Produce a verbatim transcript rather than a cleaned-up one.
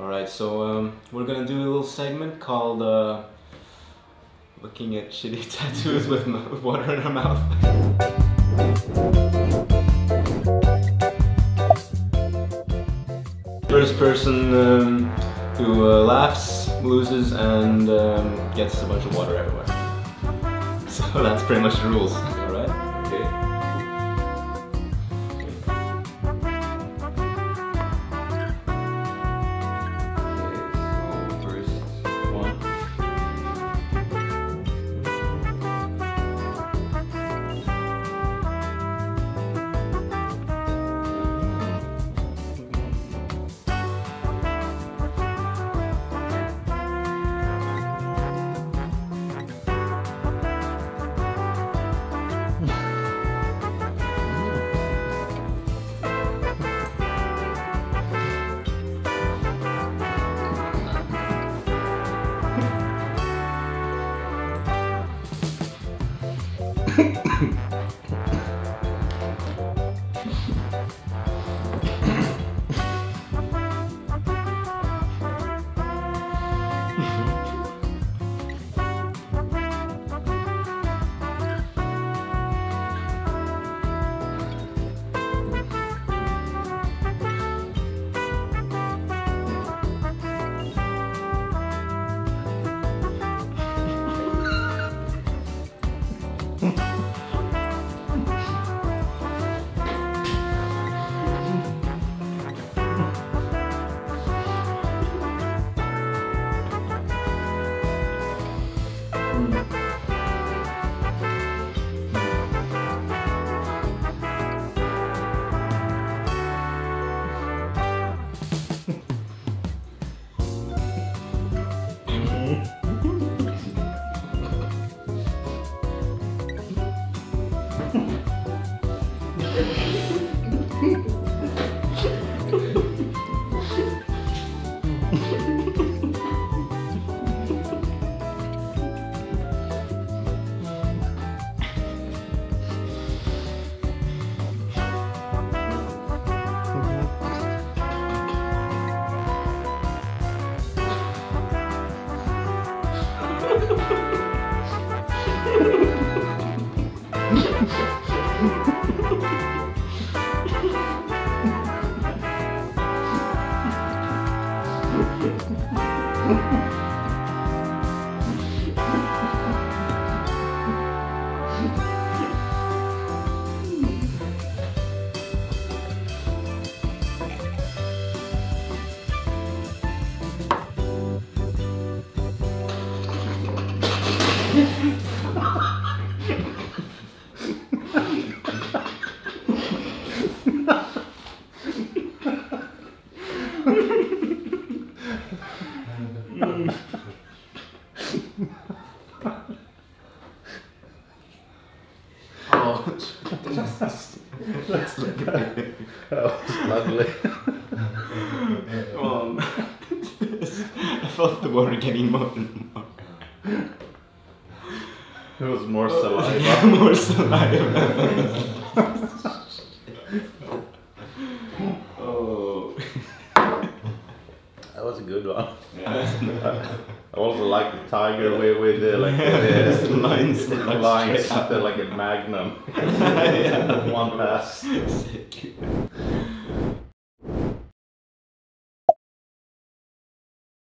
Alright, so um, we're gonna do a little segment called uh, looking at shitty tattoos with, with water in our mouth. First person um, who uh, laughs, loses, and um, gets a bunch of water everywhere. So that's pretty much the rules. Alright, okay. That's lovely. That was lovely. um, I felt the water getting more and more. It was more saliva. Yeah, more saliva. Oh. That was a good one. Yeah. I also like the tiger way with the like the, the lines, the lines, lines up there like a magnum. Yeah. One pass.